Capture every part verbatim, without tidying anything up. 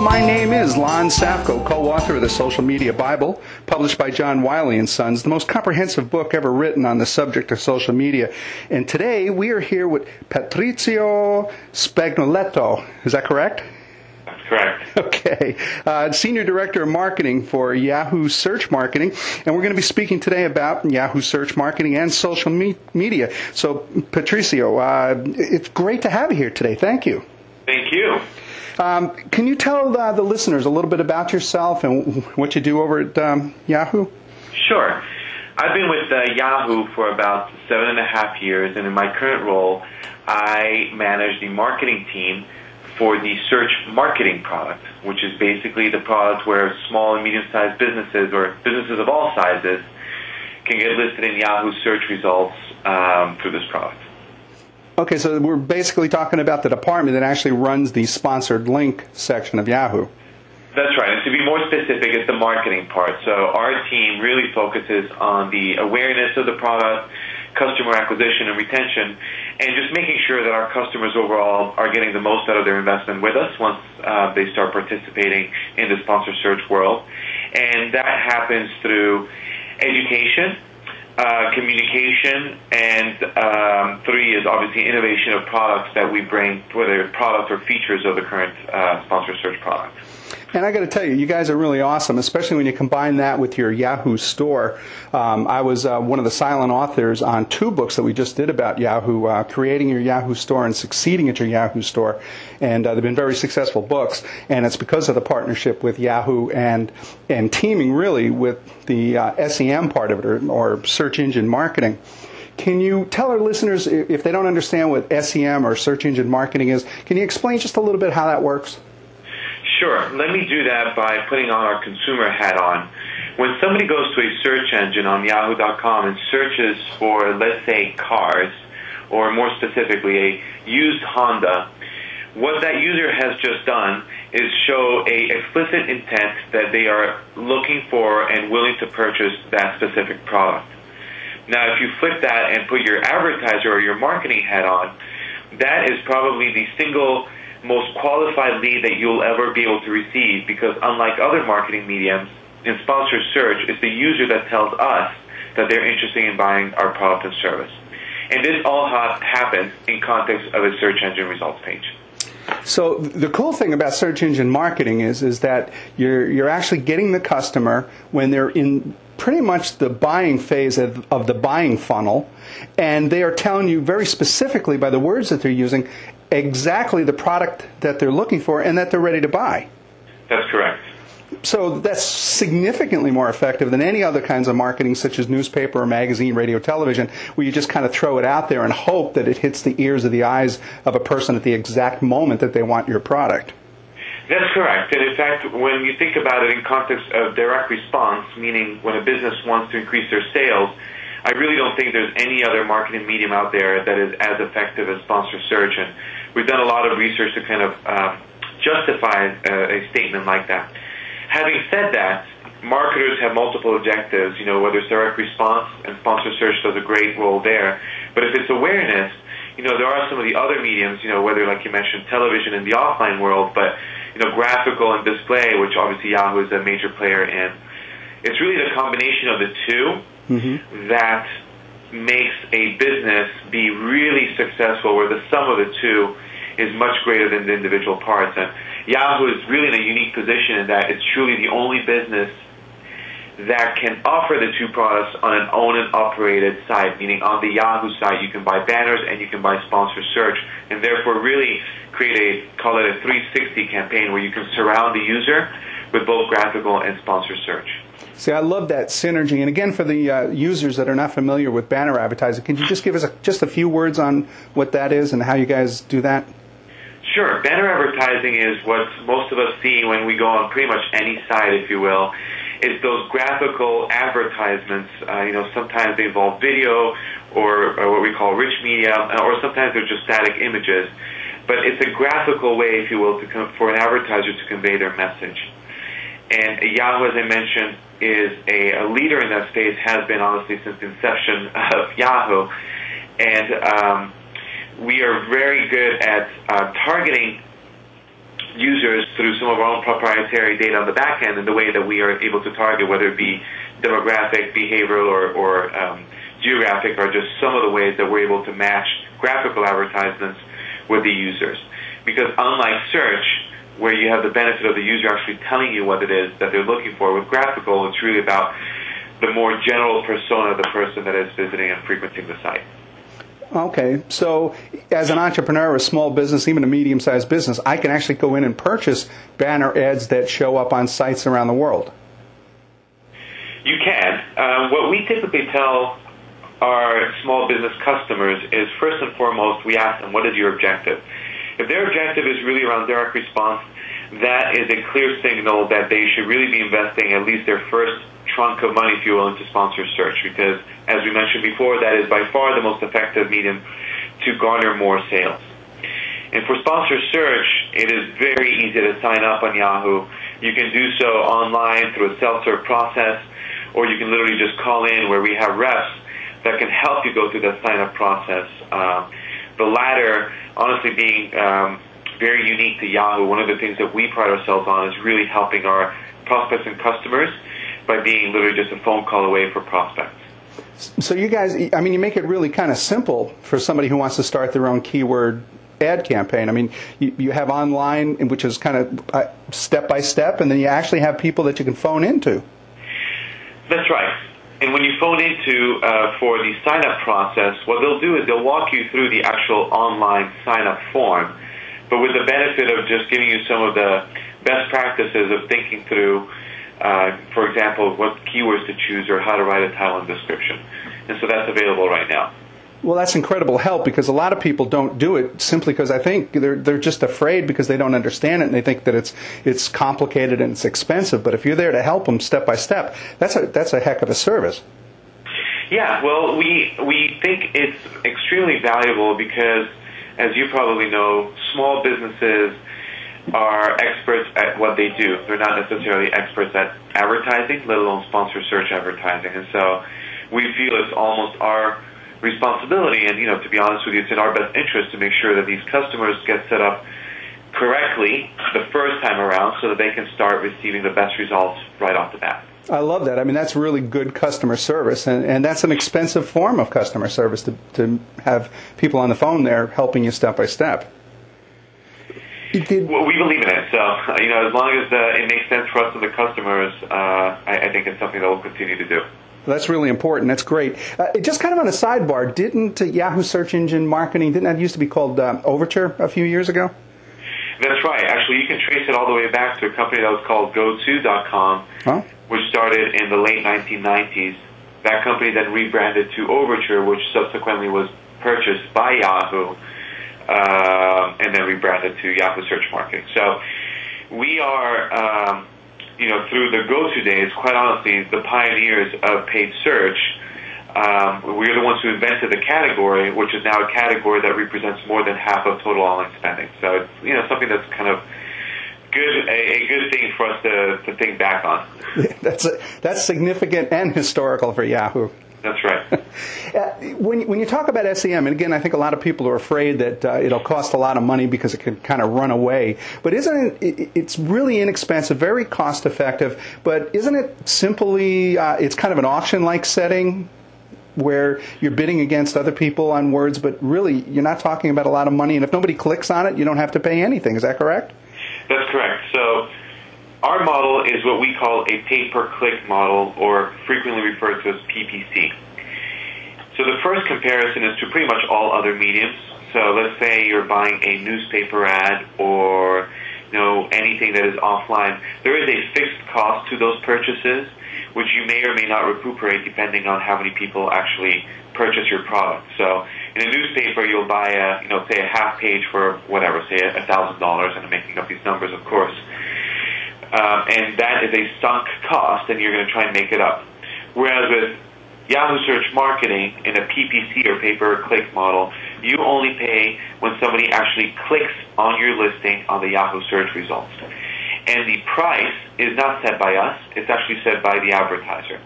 Hello, my name is Lon Safko, co-author of The Social Media Bible, published by John Wiley and Sons, the most comprehensive book ever written on the subject of social media. And today we are here with Patrizio Spagnoletto. Is that correct? That's correct. Okay. Uh, Senior Director of Marketing for Yahoo Search Marketing. And we're going to be speaking today about Yahoo Search Marketing and social me media. So, Patrizio, uh, it's great to have you here today. Thank you. Thank you. Um, can you tell uh, the listeners a little bit about yourself and what you do over at um, Yahoo? Sure. I've been with uh, Yahoo for about seven and a half years, and in my current role, I manage the marketing team for the search marketing product, which is basically the product where small and medium-sized businesses, or businesses of all sizes, can get listed in Yahoo search results um, through this product. Okay, so we're basically talking about the department that actually runs the sponsored link section of Yahoo. That's right. And to be more specific, it's the marketing part. So our team really focuses on the awareness of the product, customer acquisition and retention, and just making sure that our customers overall are getting the most out of their investment with us once uh, they start participating in the sponsored search world. And that happens through education, uh, communication, and um, three is obviously innovation of products that we bring, whether products or features of the current uh, sponsored search product. And I got to tell you, you guys are really awesome, especially when you combine that with your Yahoo store. Um, I was uh, one of the silent authors on two books that we just did about Yahoo, uh, creating your Yahoo store and succeeding at your Yahoo store. And uh, they've been very successful books. And it's because of the partnership with Yahoo and and teaming really with the uh, S E M part of it, or, or search engine marketing. Can you tell our listeners, if they don't understand what S E M or search engine marketing is, can you explain just a little bit how that works? Sure. Let me do that by putting on our consumer hat on. When somebody goes to a search engine on Yahoo dot com and searches for, let's say, cars, or more specifically, a used Honda, what that user has just done is show an explicit intent that they are looking for and willing to purchase that specific product. Now, if you flip that and put your advertiser or your marketing hat on, that is probably the single most qualified lead that you'll ever be able to receive, because unlike other marketing mediums, in sponsored search, it's the user that tells us that they're interested in buying our product and service. And this all happens in context of a search engine results page. So the cool thing about search engine marketing is is that you're, you're actually getting the customer when they're in pretty much the buying phase of, of the buying funnel, and they are telling you very specifically by the words that they're using exactly the product that they're looking for and that they're ready to buy. That's correct. So that's significantly more effective than any other kinds of marketing, such as newspaper or magazine, radio, television, where you just kind of throw it out there and hope that it hits the ears or the eyes of a person at the exact moment that they want your product. That's correct. And in fact, when you think about it in context of direct response, meaning when a business wants to increase their sales, I really don't think there's any other marketing medium out there that is as effective as sponsored search. And we've done a lot of research to kind of uh, justify a, a statement like that. Having said that, marketers have multiple objectives, you know, whether it's direct response, and sponsored search does a great role there. But if it's awareness, you know, there are some of the other mediums, you know, whether, like you mentioned, television in the offline world, but, you know, graphical and display, which obviously Yahoo is a major player in. It's really the combination of the two. Mm-hmm. That makes a business be really successful, where the sum of the two is much greater than the individual parts. And Yahoo is really in a unique position in that it's truly the only business that can offer the two products on an owned and operated site, meaning on the Yahoo site you can buy banners and you can buy sponsored search, and therefore really create a, call it a three sixty campaign, where you can surround the user with both graphical and sponsored search. See, I love that synergy. And again, for the uh, users that are not familiar with banner advertising, can you just give us a, just a few words on what that is and how you guys do that? Sure. Banner advertising is what most of us see when we go on pretty much any site, if you will. It's those graphical advertisements. Uh, you know, sometimes they involve video or, or what we call rich media, or sometimes they're just static images. But it's a graphical way, if you will, to come, for an advertiser to convey their message. And Yahoo, as I mentioned, is a, a leader in that space, has been honestly since the inception of Yahoo. And um, we are very good at uh, targeting users through some of our own proprietary data on the back end, and the way that we are able to target, whether it be demographic, behavioral, or, or um, geographic, are just some of the ways that we're able to match graphical advertisements with the users. Because unlike search, where you have the benefit of the user actually telling you what it is that they're looking for, with graphical, it's really about the more general persona of the person that is visiting and frequenting the site. Okay, so as an entrepreneur, a small business, even a medium-sized business, I can actually go in and purchase banner ads that show up on sites around the world. You can. Um, what we typically tell our small business customers is, first and foremost, we ask them, what is your objective? If their objective is really around direct response, that is a clear signal that they should really be investing at least their first trunk of money, if you will, into sponsored search, because, as we mentioned before, that is by far the most effective medium to garner more sales. And for sponsored search, it is very easy to sign up on Yahoo. You can do so online through a self-serve process, or you can literally just call in, where we have reps that can help you go through that sign-up process. Um, the latter, honestly, being um, very unique to Yahoo. One of the things that we pride ourselves on is really helping our prospects and customers by being literally just a phone call away for prospects. So you guys, I mean, you make it really kind of simple for somebody who wants to start their own keyword ad campaign. I mean, you, you have online, which is kind of step by step, and then you actually have people that you can phone into. That's right. And when you phone into uh, for the sign-up process, what they'll do is they'll walk you through the actual online sign-up form, but with the benefit of just giving you some of the best practices of thinking through, Uh, for example, what keywords to choose or how to write a title and description. And so that's available right now. Well, that's incredible help, because a lot of people don't do it simply because I think they're, they're just afraid because they don't understand it, and they think that it's, it's complicated and it's expensive. But if you're there to help them step by step, that's a, that's a heck of a service. Yeah, well, we, we think it's extremely valuable because, as you probably know, small businesses are experts at what they do. They're not necessarily experts at advertising, let alone sponsored search advertising. And so we feel it's almost our responsibility, and, you know, to be honest with you, it's in our best interest to make sure that these customers get set up correctly the first time around so that they can start receiving the best results right off the bat. I love that. I mean, that's really good customer service, and, and that's an expensive form of customer service to, to have people on the phone there helping you step by step. Well, we believe in it, so you know, as long as uh, it makes sense for us and the customers, uh, I, I think it's something that we'll continue to do. That's really important. That's great. Uh, just kind of on a sidebar, didn't uh, Yahoo Search Engine Marketing, didn't that used to be called um, Overture a few years ago? That's right. Actually, you can trace it all the way back to a company that was called Go To dot com, huh? Which started in the late nineteen nineties. That company then rebranded to Overture, which subsequently was purchased by Yahoo. Uh, and then rebranded to Yahoo Search Marketing. So we are, um, you know, through the Go-To days, quite honestly, the pioneers of paid search. Um, we're the ones who invented the category, which is now a category that represents more than half of total online spending. So it's, you know, something that's kind of good, a, a good thing for us to, to think back on. That's, a, that's significant and historical for Yahoo. That's right. Uh, when, when you talk about S E M, and again, I think a lot of people are afraid that uh, it'll cost a lot of money because it can kind of run away. But isn't it, it, it's really inexpensive, very cost effective, but isn't it simply, uh, it's kind of an auction-like setting where you're bidding against other people on words, but really you're not talking about a lot of money, and if nobody clicks on it, you don't have to pay anything. Is that correct? That's correct. So our model is what we call a pay-per-click model, or frequently referred to as P P C. So the first comparison is to pretty much all other mediums. So let's say you're buying a newspaper ad or, you know, anything that is offline. There is a fixed cost to those purchases, which you may or may not recuperate depending on how many people actually purchase your product. So in a newspaper, you'll buy, a, you know, say a half page for whatever, say a thousand dollars, and I'm making up these numbers, of course. Um, and that is a sunk cost, and you're going to try and make it up. Whereas with Yahoo Search Marketing in a P P C, or pay-per-click model, you only pay when somebody actually clicks on your listing on the Yahoo search results. And the price is not set by us. It's actually set by the advertiser.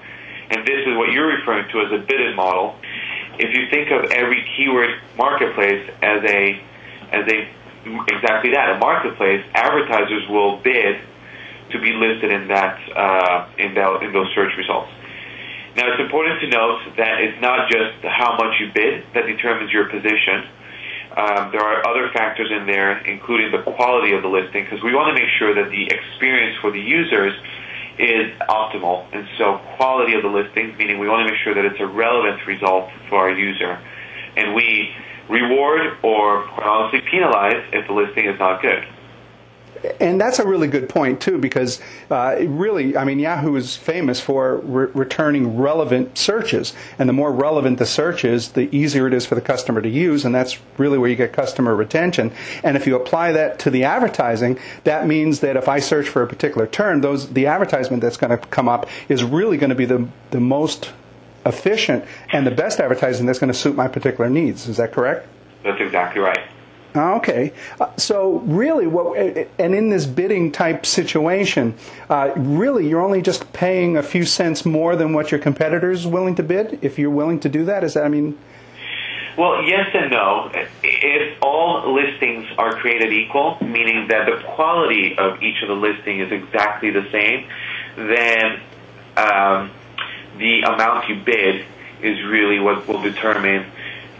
And this is what you're referring to as a bidded model. If you think of every keyword marketplace as a, as a exactly that, a marketplace. Advertisers will bid to be listed in that uh, in that in those search results. Now, it's important to note that it's not just how much you bid that determines your position. Um, there are other factors in there, including the quality of the listing, because we want to make sure that the experience for the users is optimal. And so quality of the listings, meaning we want to make sure that it's a relevant result for our user. And we reward or, quite honestly, penalize if the listing is not good. And that's a really good point, too, because uh, really, I mean, Yahoo is famous for re returning relevant searches. And the more relevant the search is, the easier it is for the customer to use, and that's really where you get customer retention. And if you apply that to the advertising, that means that if I search for a particular term, those, the advertisement that's going to come up is really going to be the, the most efficient and the best advertising that's going to suit my particular needs. Is that correct? That's exactly right. Okay. Uh, so really, what, and in this bidding type situation, uh, really you're only just paying a few cents more than what your competitor is willing to bid, if you're willing to do that? Is that, I mean... Well, yes and no. If all listings are created equal, meaning that the quality of each of the listing is exactly the same, then um, the amount you bid is really what will determine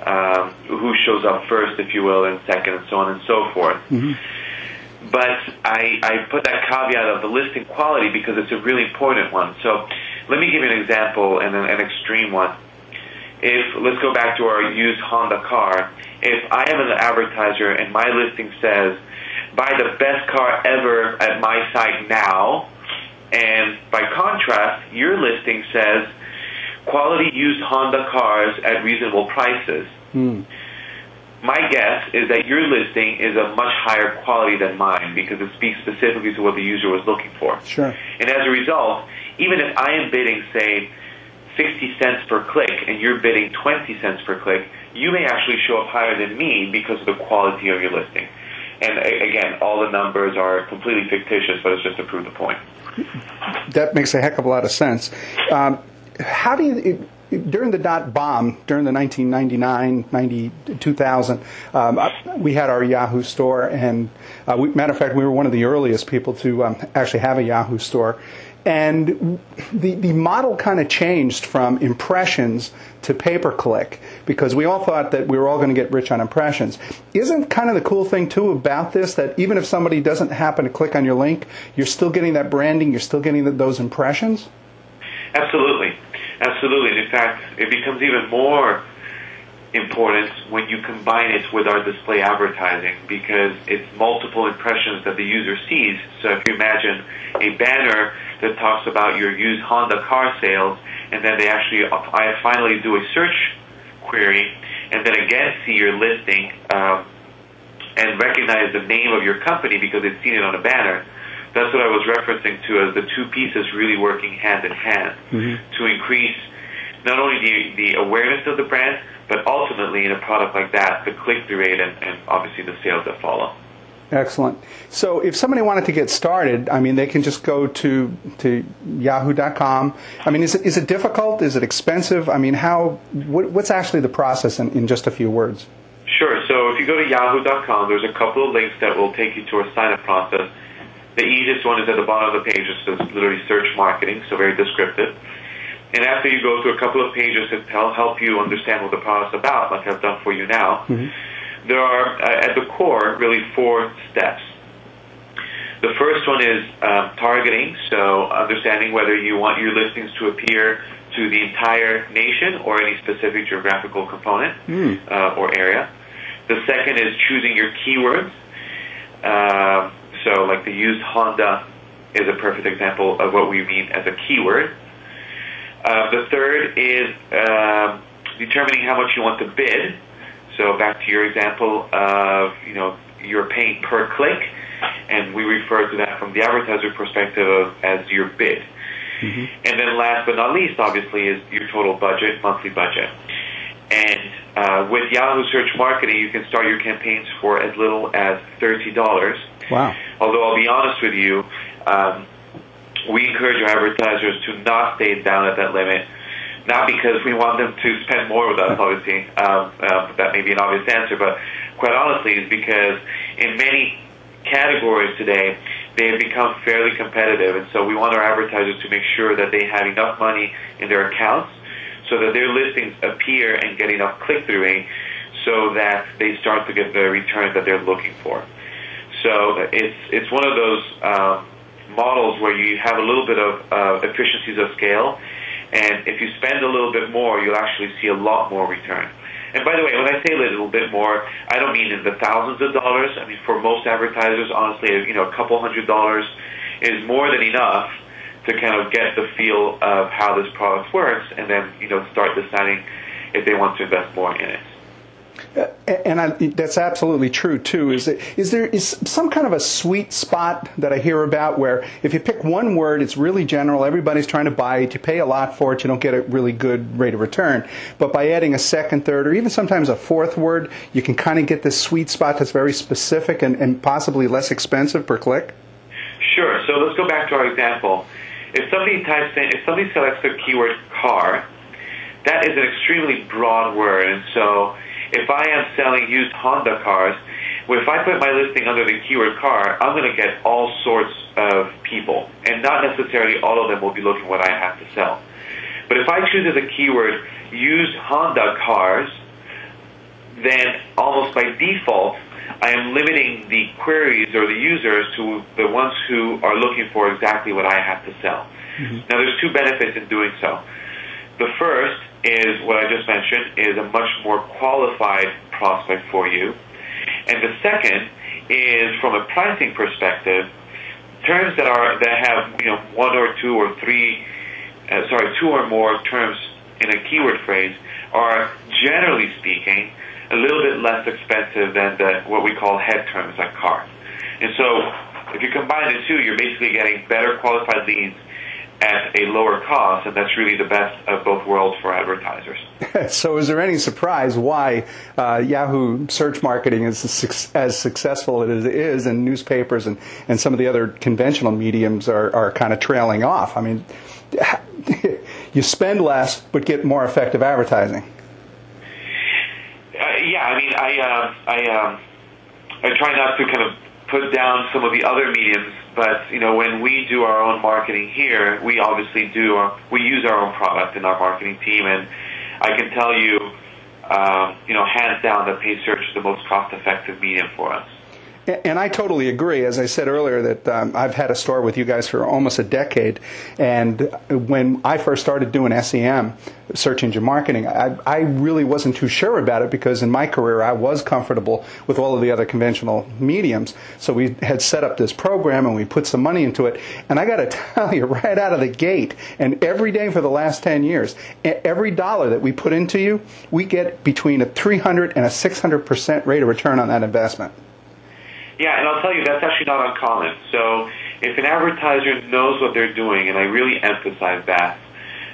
Um, who shows up first, if you will, and second, and so on and so forth. Mm-hmm. But I, I put that caveat of the listing quality because it's a really important one. So let me give you an example, and an, an extreme one. If, let's go back to our used Honda car. If I am an advertiser and my listing says, buy the best car ever at my site now, and by contrast, your listing says, quality used Honda cars at reasonable prices. Mm. My guess is that your listing is a much higher quality than mine because it speaks specifically to what the user was looking for. Sure. And as a result, even if I am bidding, say, sixty cents per click and you're bidding twenty cents per click, you may actually show up higher than me because of the quality of your listing. And again, all the numbers are completely fictitious, but it's just to prove the point. That makes a heck of a lot of sense. Um, How do you, during the dot bomb, during the nineteen ninety-nine, ninety, two thousand, um, we had our Yahoo store, and uh, we, matter of fact, we were one of the earliest people to um, actually have a Yahoo store. And the, the model kind of changed from impressions to pay-per-click because we all thought that we were all going to get rich on impressions. Isn't kind of the cool thing, too, about this that even if somebody doesn't happen to click on your link, you're still getting that branding, you're still getting the, those impressions? Absolutely. Absolutely. And in fact, it becomes even more important when you combine it with our display advertising because it's multiple impressions that the user sees. So if you imagine a banner that talks about your used Honda car sales and then they actually I finally do a search query and then again see your listing um, and recognize the name of your company because they've seen it on a banner. That's what I was referencing to as the two pieces really working hand in hand mm-hmm. to increase not only the, the awareness of the brand, but ultimately in a product like that, the click-through rate and, and obviously the sales that follow. Excellent. So if somebody wanted to get started, I mean, they can just go to, to yahoo dot com. I mean, is it, is it difficult? Is it expensive? I mean, how? What, what's actually the process in, in just a few words? Sure. So if you go to yahoo dot com, there's a couple of links that will take you to our sign-up process. The easiest one is at the bottom of the page. It says literally search marketing, so very descriptive. And after you go through a couple of pages that help you understand what the product's about, like I've done for you now, mm-hmm. there are, uh, at the core, really four steps. The first one is um, targeting, so understanding whether you want your listings to appear to the entire nation or any specific geographical component mm. uh, or area. The second is choosing your keywords. Uh, So, like the used Honda is a perfect example of what we mean as a keyword. Uh, the third is uh, determining how much you want to bid. So, back to your example of, you know, you're paying per click, and we refer to that from the advertiser perspective of, as your bid. Mm-hmm. And then last but not least, obviously, is your total budget, monthly budget. And uh, with Yahoo Search Marketing, you can start your campaigns for as little as thirty dollars. Wow. Although I'll be honest with you, um, we encourage our advertisers to not stay down at that limit, not because we want them to spend more with us, obviously. Um, uh, that may be an obvious answer, but quite honestly, it's because in many categories today, they have become fairly competitive, and so we want our advertisers to make sure that they have enough money in their accounts so that their listings appear and get enough click-through so that they start to get the return that they're looking for. So it's, it's one of those um, models where you have a little bit of uh, efficiencies of scale, and if you spend a little bit more, you'll actually see a lot more return. And by the way, when I say a little bit more, I don't mean in the thousands of dollars. I mean, for most advertisers, honestly, you know, a couple hundred dollars is more than enough to kind of get the feel of how this product works, and then, you know, start deciding if they want to invest more in it. Uh, and I, that's absolutely true too. Is it, is there is some kind of a sweet spot that I hear about where if you pick one word, it's really general. Everybody's trying to buy it. You pay a lot for it. You don't get a really good rate of return. But by adding a second, third, or even sometimes a fourth word, you can kind of get this sweet spot that's very specific and, and possibly less expensive per click. Sure. So let's go back to our example. If somebody types in, if somebody selects the keyword car, that is an extremely broad word, and so. If I am selling used Honda cars, if I put my listing under the keyword car, I'm going to get all sorts of people, and not necessarily all of them will be looking what I have to sell. But if I choose as a keyword used Honda cars, then almost by default, I am limiting the queries or the users to the ones who are looking for exactly what I have to sell. Mm-hmm. Now, there's two benefits in doing so. The first is what I just mentioned, is a much more qualified prospect for you. And the second is, from a pricing perspective, terms that are that have you know one or two or three, uh, sorry, two or more terms in a keyword phrase are, generally speaking, a little bit less expensive than the, what we call head terms like car. And so if you combine the two, you're basically getting better qualified leads at a lower cost, and that's really the best of both worlds for advertisers. So is there any surprise why uh, Yahoo Search Marketing is as successful as it is, and newspapers and, and some of the other conventional mediums are, are kind of trailing off? I mean, you spend less but get more effective advertising. Uh, yeah, I mean, I, uh, I, uh, I try not to kind of put down some of the other mediums, but you know, when we do our own marketing here, we obviously do our, we use our own product in our marketing team, and I can tell you, um, you know, hands down, that paid search is the most cost-effective medium for us. And I totally agree. As I said earlier, that um, I've had a store with you guys for almost a decade, and when I first started doing S E M, search engine marketing, I, I really wasn't too sure about it, because in my career I was comfortable with all of the other conventional mediums. So we had set up this program and we put some money into it, and I got to tell you, right out of the gate, and every day for the last ten years, every dollar that we put into you, we get between a three hundred and a six hundred percent rate of return on that investment. Yeah, and I'll tell you, that's actually not uncommon. So if an advertiser knows what they're doing, and I really emphasize that,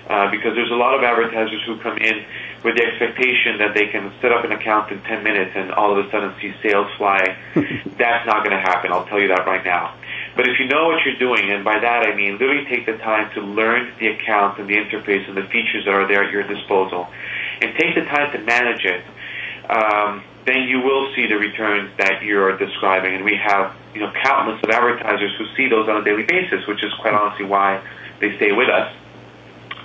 uh, because there's a lot of advertisers who come in with the expectation that they can set up an account in ten minutes and all of a sudden see sales fly. That's not going to happen. I'll tell you that right now. But if you know what you're doing, and by that I mean literally take the time to learn the account and the interface and the features that are there at your disposal, and take the time to manage it, um, then you will see the returns that you're describing. And we have, you know, countless of advertisers who see those on a daily basis, which is quite honestly why they stay with us.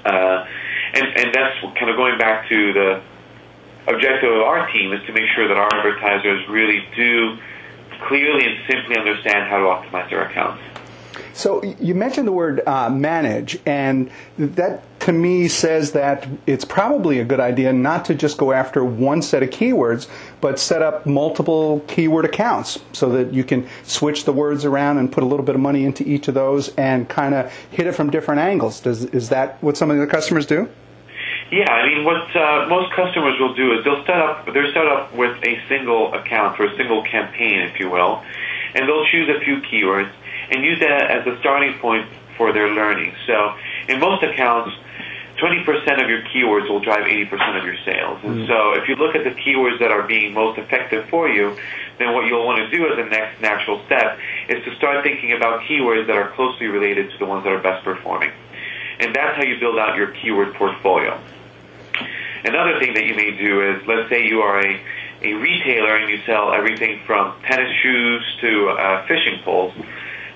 Uh, and, and that's kind of going back to the objective of our team, is to make sure that our advertisers really do clearly and simply understand how to optimize their accounts. So you mentioned the word uh, manage, and that to me says that it's probably a good idea not to just go after one set of keywords, but set up multiple keyword accounts so that you can switch the words around and put a little bit of money into each of those and kind of hit it from different angles. Does, is that what some of the customers do? Yeah, I mean, what uh, most customers will do is they'll set up, they're set up with a single account for a single campaign, if you will, and they'll choose a few keywords and use that as a starting point for their learning. So in most accounts, twenty percent of your keywords will drive eighty percent of your sales. And so if you look at the keywords that are being most effective for you, then what you'll want to do as a next natural step is to start thinking about keywords that are closely related to the ones that are best performing. And that's how you build out your keyword portfolio. Another thing that you may do is, let's say you are a, a retailer and you sell everything from tennis shoes to uh, fishing poles,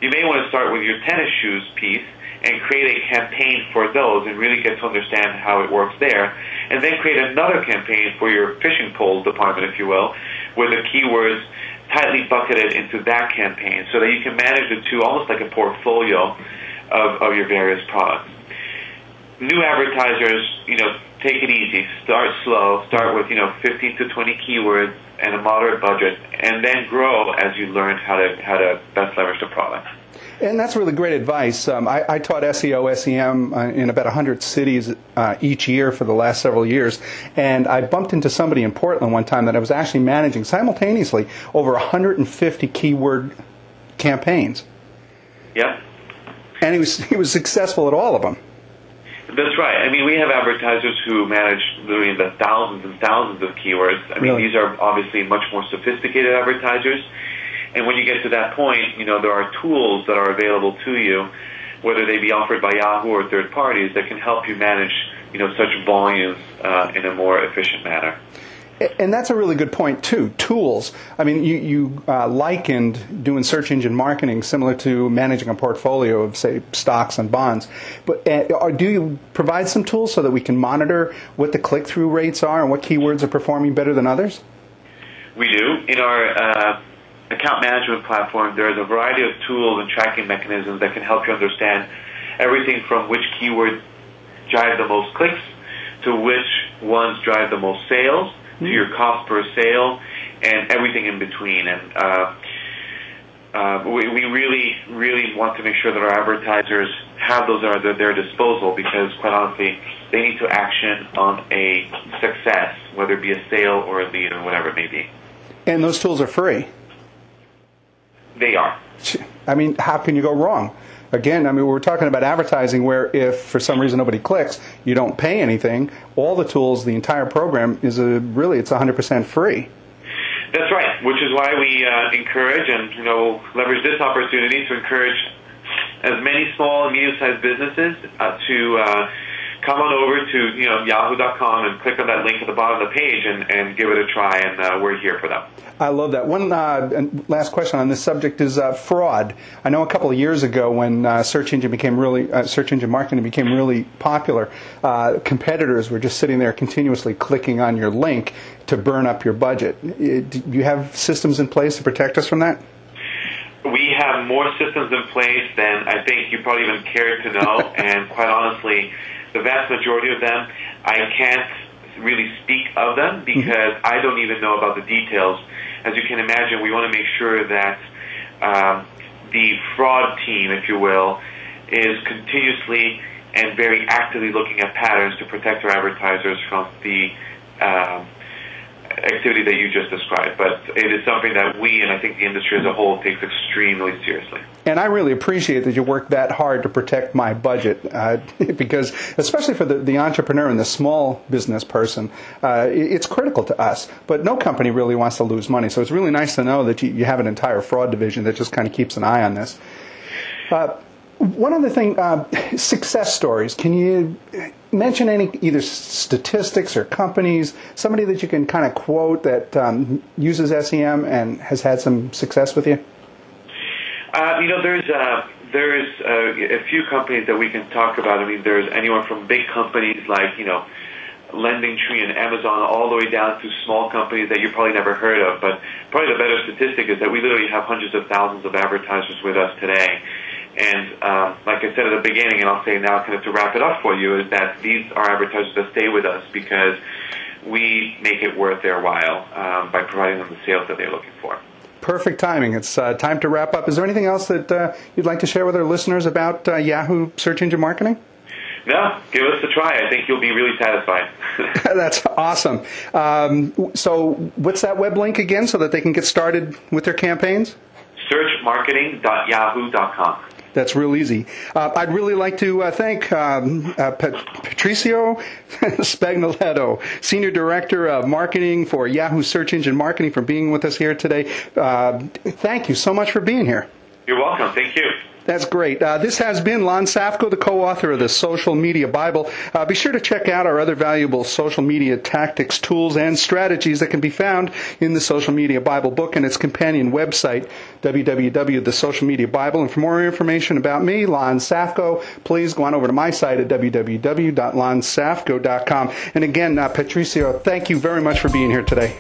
you may want to start with your tennis shoes piece and create a campaign for those and really get to understand how it works there, and then create another campaign for your fishing pole department, if you will, with the keywords tightly bucketed into that campaign so that you can manage the two almost like a portfolio of, of your various products. New advertisers, you know, take it easy. Start slow. Start with, you know, fifteen to twenty keywords and a moderate budget, and then grow as you learn how to, how to best leverage the product. And that's really great advice. Um, I, I taught S E O, S E M uh, in about one hundred cities uh, each year for the last several years. And I bumped into somebody in Portland one time that I was actually managing simultaneously over one hundred fifty keyword campaigns. Yep. And he was, he was successful at all of them. That's right. I mean, we have advertisers who manage literally the thousands and thousands of keywords. I mean, really? These are obviously much more sophisticated advertisers. And when you get to that point, you know, there are tools that are available to you, whether they be offered by Yahoo or third parties, that can help you manage, you know, such volumes uh, in a more efficient manner. And that's a really good point, too. Tools. I mean, you, you uh, likened doing search engine marketing similar to managing a portfolio of, say, stocks and bonds. But uh, do you provide some tools so that we can monitor what the click-through rates are and what keywords are performing better than others? We do. In our uh, account management platform, there is a variety of tools and tracking mechanisms that can help you understand everything from which keywords drive the most clicks to which ones drive the most sales, to your cost per sale, and everything in between. And uh, uh, we, we really, really want to make sure that our advertisers have those at their disposal because, quite honestly, they need to action on a success, whether it be a sale or a lead or whatever it may be. And those tools are free. They are. I mean, how can you go wrong? Again, I mean, we're talking about advertising where if for some reason nobody clicks, you don't pay anything. All the tools, the entire program, is a, really it's one hundred percent free. That's right, which is why we uh, encourage and, you know, leverage this opportunity to encourage as many small and medium-sized businesses uh, to uh, come on over to, you know, Yahoo dot com and click on that link at the bottom of the page and, and give it a try, and uh, we're here for them. I love that. One uh, and last question on this subject is uh, fraud. I know a couple of years ago when uh, search engine became really, uh, search engine marketing became really popular, uh, competitors were just sitting there continuously clicking on your link to burn up your budget. It, do you have systems in place to protect us from that? We have more systems in place than I think you probably even cared to know, and quite honestly, the vast majority of them, I can't really speak of them because mm-hmm. I don't even know about the details. As you can imagine, we want to make sure that um, the fraud team, if you will, is continuously and very actively looking at patterns to protect our advertisers from the um, activity that you just described. But it is something that we, and I think the industry as a whole, takes extremely seriously. And I really appreciate that you work that hard to protect my budget uh, because, especially for the, the entrepreneur and the small business person, uh, it's critical to us. But no company really wants to lose money, so it's really nice to know that you, you have an entire fraud division that just kind of keeps an eye on this. Uh, One other thing, uh, success stories. Can you mention any either statistics or companies, somebody that you can kind of quote that um, uses S E M and has had some success with you? Uh, you know, there's uh, there's uh, a few companies that we can talk about. I mean, there's anyone from big companies like, you know, LendingTree and Amazon all the way down to small companies that you probably never heard of. But probably the better statistic is that we literally have hundreds of thousands of advertisers with us today. And uh, like I said at the beginning, and I'll say now kind of to wrap it up for you, is that these are advertisers that stay with us because we make it worth their while um, by providing them the sales that they're looking for. Perfect timing. It's uh, time to wrap up. Is there anything else that uh, you'd like to share with our listeners about uh, Yahoo Search Engine Marketing? No, give us a try. I think you'll be really satisfied. That's awesome. Um, so what's that web link again so that they can get started with their campaigns? search marketing dot yahoo dot com. That's real easy. Uh, I'd really like to uh, thank um, uh, Pat- Patrizio Spagnoletto, Senior Director of Marketing for Yahoo Search Engine Marketing, for being with us here today. Uh, thank you so much for being here. You're welcome. Thank you. That's great. Uh, this has been Lon Safko, the co-author of The Social Media Bible. Uh, be sure to check out our other valuable social media tactics, tools, and strategies that can be found in The Social Media Bible book and its companion website, w w w dot the social media bible. And for more information about me, Lon Safko, please go on over to my site at w w w dot lon safko dot com. And again, uh, Patrizio, thank you very much for being here today.